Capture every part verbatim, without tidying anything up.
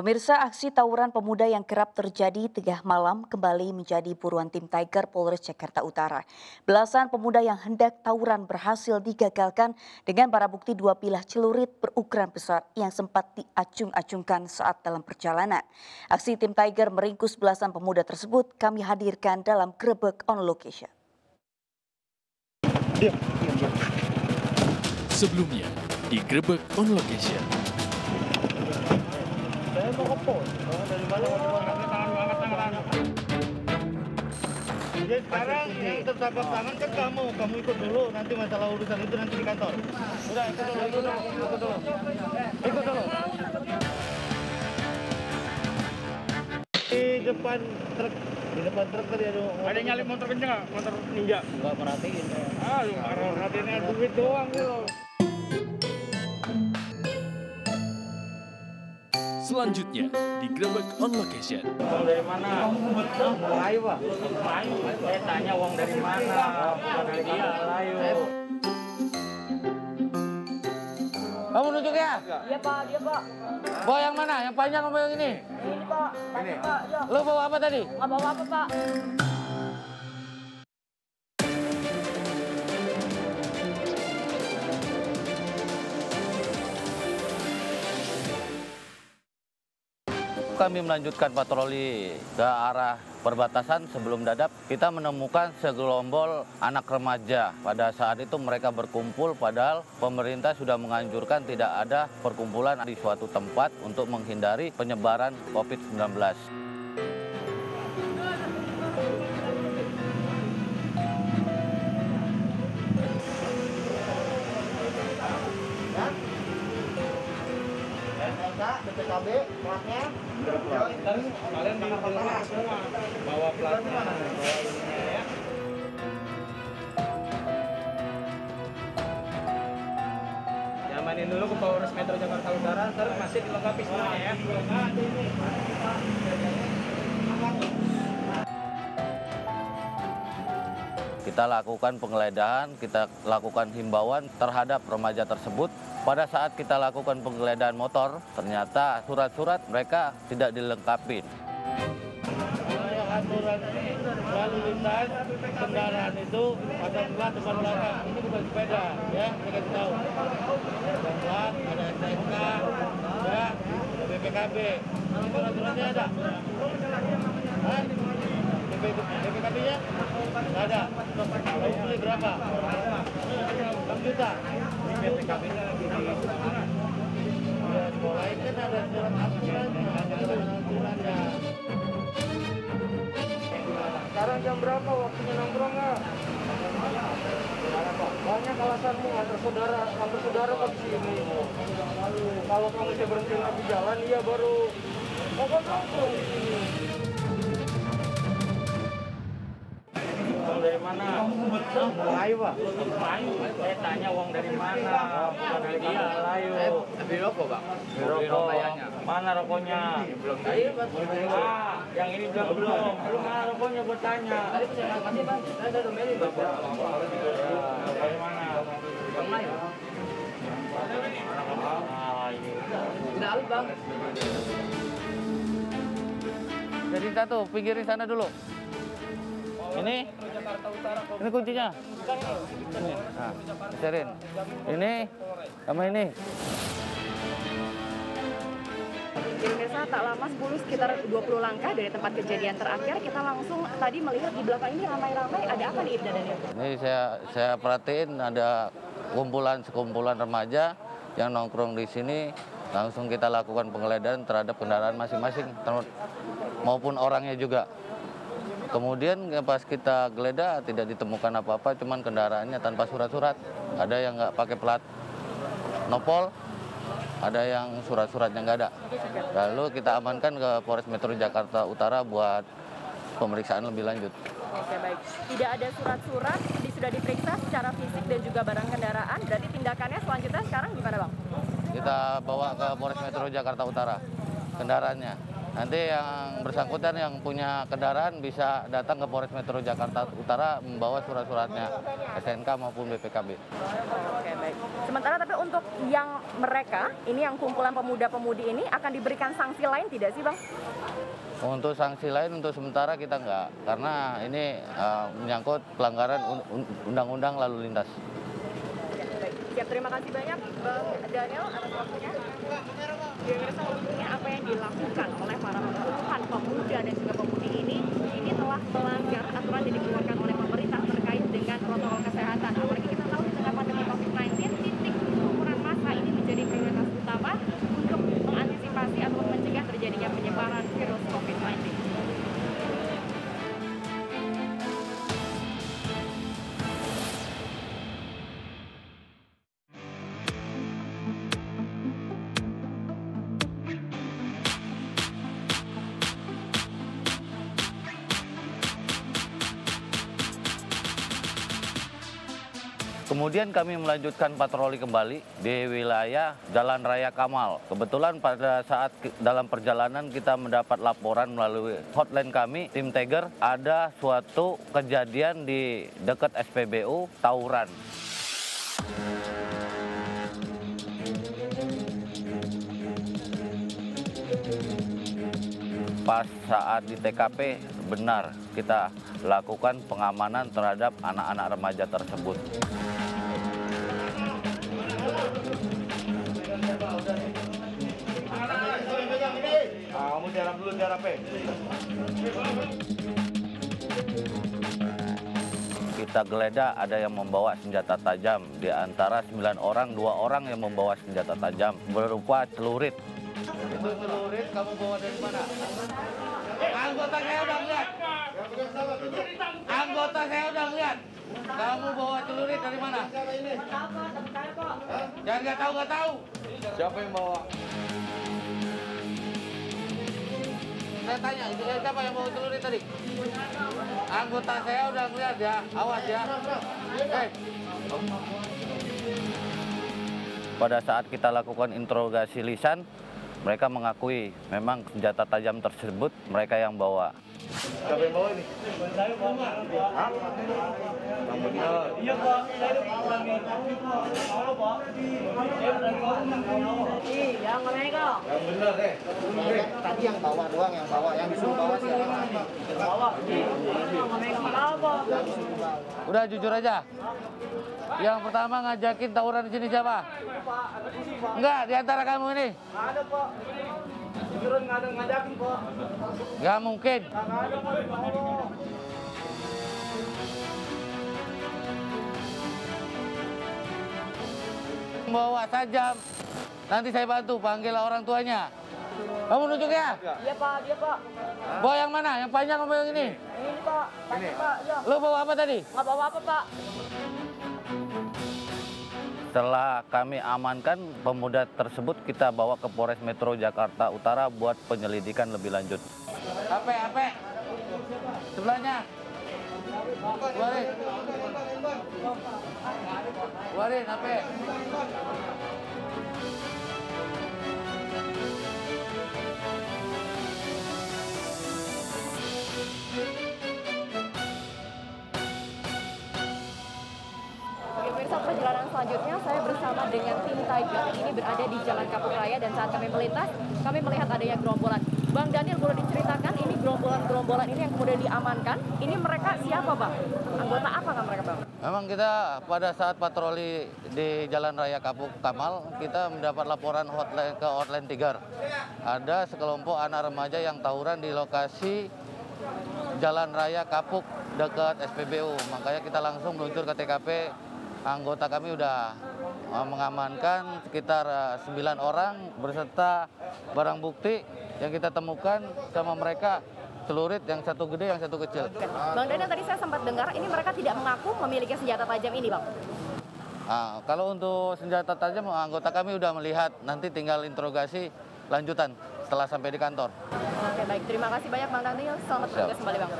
Pemirsa, aksi tawuran pemuda yang kerap terjadi tengah malam kembali menjadi buruan tim Tiger Polres Jakarta Utara. Belasan pemuda yang hendak tawuran berhasil digagalkan dengan barang bukti dua bilah celurit berukuran besar yang sempat diacung-acungkan saat dalam perjalanan. Aksi tim Tiger meringkus belasan pemuda tersebut kami hadirkan dalam Gerebek On Location. Sebelumnya di Gerebek On Location. Sekarang yang tertangkap tangan kan kamu, kamu ikut dulu, nanti masalah urusan itu nanti di kantor. Udah, ikut dulu, ikut dulu, ikut dulu. Ikut dulu. Di depan truk, di depan truk tadi ada ada nyalip motor kenceng, motor ninja. Enggak perhatiin. Ah, lu perhatiin duit doang gitu. Selanjutnya di Gerebek On Location. Uang dari mana? Melayu, Pak. Melayu. Saya tanya uang dari mana? Bukan dari Melayu. Kamu nunjuk ya? Iya, Pak. Iya, Pak. Bawa yang mana? Yang panjang apa yang ini? Ini, Pak. Ini. Lo bawa apa tadi? Nggak bawa apa, Pak. Kami melanjutkan patroli ke arah perbatasan sebelum dadap. Kita menemukan segelombol anak remaja. Pada saat itu mereka berkumpul, padahal pemerintah sudah menganjurkan tidak ada perkumpulan di suatu tempat untuk menghindari penyebaran COVID sembilan belas. B P K B, pelatnya, kalian semua bawa pelatnya. Jamanin dulu ke Polres Metro Jakarta Utara, terus masih dilengkapi semuanya ya. Kita lakukan penggeledahan, kita lakukan himbauan terhadap remaja tersebut. Pada saat kita lakukan penggeledahan motor, ternyata surat-surat mereka tidak dilengkapi. Aturan lalu lintas kendaraan itu ada plat depan belakang, ini bukan sepeda ya, kita tahu. Ada plat, ada S T N K, ada B P K B. Nomor aturannya ada. B P K B-nya? Nggak ada. Kamu beli berapa? enam juta. B P K B-nya lagi di mana? Ya, di bawah lain kan ada surat asuransinya. Ada asuransinya. Sekarang jam berapa? Waktunya nongkrong nggak? Banyak alasanmu antar saudara, antar saudara ke sini. Kalau kamu sudah berhenti di jalan, iya baru. Pokoknya nongkrong di sini. Dari mana? Melayu, Pak. Melayu. Saya tanya uang dari mana? Bukan dari Melayu. Beli rokok, Pak. Beli rokoknya. Mana rokoknya? Belum tadi. Ah, yang ini belum belum. Belum mana rokoknya buat tanya. Tadi saya kasih, Pak. Saya udah domelin, Pak. Dari mana? Melayu. Melayu. Udah habis, Bang. Jadi kita tuh pinggirin sana dulu. Ini, ini kuncinya. Ini, nah, geserin. Ini, sama ini. Pemirsa, tak lama sepuluh sekitar dua puluh langkah dari tempat kejadian terakhir, kita langsung tadi melihat di belakang ini ramai-ramai. Ada apa nih, Ibda Daniel? Ini saya saya perhatiin ada kumpulan sekumpulan remaja yang nongkrong di sini. Langsung kita lakukan penggeledahan terhadap kendaraan masing-masing, maupun orangnya juga. Kemudian pas kita geledah tidak ditemukan apa-apa, cuman kendaraannya tanpa surat-surat. Ada yang nggak pakai plat nopol, ada yang surat-suratnya nggak ada. Lalu kita amankan ke Polres Metro Jakarta Utara buat pemeriksaan lebih lanjut. Oke, baik. Tidak ada surat-surat, sudah diperiksa secara fisik dan juga barang kendaraan. Berarti tindakannya selanjutnya sekarang gimana, Bang? Kita bawa ke Polres Metro Jakarta Utara kendaraannya. Nanti yang bersangkutan yang punya kendaraan bisa datang ke Polres Metro Jakarta Utara membawa surat-suratnya S T N K maupun B P K B. Oke, baik. Sementara tapi untuk yang mereka, ini yang kumpulan pemuda-pemudi ini akan diberikan sanksi lain tidak sih, Bang? Untuk sanksi lain untuk sementara kita enggak, karena ini uh, menyangkut pelanggaran undang-undang lalu lintas. Ya, baik. Siap, terima kasih banyak Bang Daniel atas waktunya. Pemirsa, tentunya apa yang dilakukan oleh para puluhan pemuda dan juga pemudi ini, ini telah melanggar aturan yang dikeluarkan oleh pemerintah terkait dengan protokol kesehatan. Apalagi kita tahu di tengah pandemi COVID sembilan belas, titik pengukuran massa ini menjadi prioritas utama untuk mengantisipasi atau mencegah terjadinya penyebaran virus COVID sembilan belas. Kemudian kami melanjutkan patroli kembali di wilayah Jalan Raya Kamal. Kebetulan pada saat dalam perjalanan kita mendapat laporan melalui hotline kami, Tim Tiger, ada suatu kejadian di dekat S P B U, tawuran. Pas saat di T K P, benar kita lakukan pengamanan terhadap anak-anak remaja tersebut. Kita geledah, ada yang membawa senjata tajam. Di antara sembilan orang, dua orang yang membawa senjata tajam berupa celurit. Itu celurit kamu bawa dari mana? Anggota saya udah lihat. Anggota saya udah lihat. Kamu bawa celurit dari mana? Jangan nggak tahu nggak tahu. Siapa yang bawa? Saya tanya, itu siapa yang bawa celurit tadi? Anggota saya udah ngeliat ya, awas ya. Hey. Pada saat kita lakukan interogasi lisan, mereka mengakui memang senjata tajam tersebut mereka yang bawa. Siapa yang bawa ini? Saya bawa. Hah? Iya, Pak. Saya bawa. Saya bawa. Iya, mereka. Yang benar deh. Tadi yang bawa doang yang bawa, yang disuruh bawa siapa lagi? Bawa. Udah jujur aja. Yang pertama ngajakin tawuran di sini siapa? Enggak, di antara kamu ini. Ada, Pak. Jujuran enggak ada ngajakin, Pak. Enggak mungkin. Enggak ada, Pak. Bawa tajam. Nanti saya bantu panggil orang tuanya. Kamu nunjuk ya? Iya, Pak, iya, Pak. Bawa yang mana? Yang panjang apa yang ini? Ini, Pak. Panjang, Pak. Ya. Lu bawa apa tadi? Enggak bawa apa, Pak. Setelah kami amankan pemuda tersebut, kita bawa ke Polres Metro Jakarta Utara buat penyelidikan lebih lanjut. Ape, ape. Sebelahnya. Warin. Warin, ape. Perjalanan selanjutnya saya bersama dengan tim Tiger ini berada di Jalan Kapuk Raya dan saat kami melintas kami melihat adanya gerombolan. Bang Daniel, boleh diceritakan ini gerombolan-gerombolan ini yang kemudian diamankan, ini mereka siapa, Bang? Anggota apa kan mereka, Bang? Memang kita pada saat patroli di Jalan Raya Kapuk Kamal, kita mendapat laporan hotline ke hotline Tiger. Ada sekelompok anak remaja yang tawuran di lokasi Jalan Raya Kapuk dekat S P B U. Makanya kita langsung meluncur ke T K P. Anggota kami sudah mengamankan sekitar sembilan orang berserta barang bukti yang kita temukan sama mereka, celurit yang satu gede, yang satu kecil. Bang Daniel, tadi saya sempat dengar ini mereka tidak mengaku memiliki senjata tajam ini, Bang. Nah, kalau untuk senjata tajam, anggota kami sudah melihat, nanti tinggal interogasi lanjutan setelah sampai di kantor. Oke, baik. Terima kasih banyak, Bang Daniel. Selamat bertugas kembali, Bang.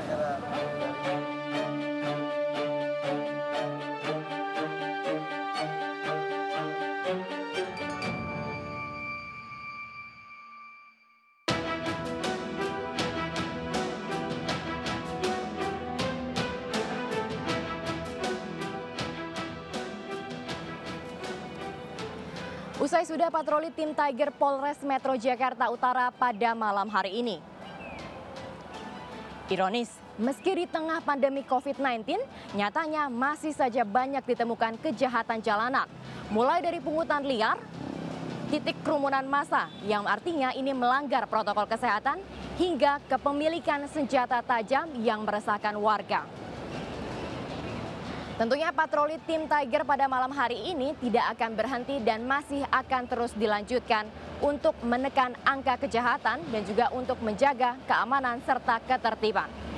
Usai sudah patroli tim Tiger Polres Metro Jakarta Utara pada malam hari ini. Ironis, meski di tengah pandemi covid sembilan belas, nyatanya masih saja banyak ditemukan kejahatan jalanan. Mulai dari pungutan liar, titik kerumunan massa yang artinya ini melanggar protokol kesehatan, hingga kepemilikan senjata tajam yang meresahkan warga. Tentunya patroli tim Tiger pada malam hari ini tidak akan berhenti dan masih akan terus dilanjutkan untuk menekan angka kejahatan dan juga untuk menjaga keamanan serta ketertiban.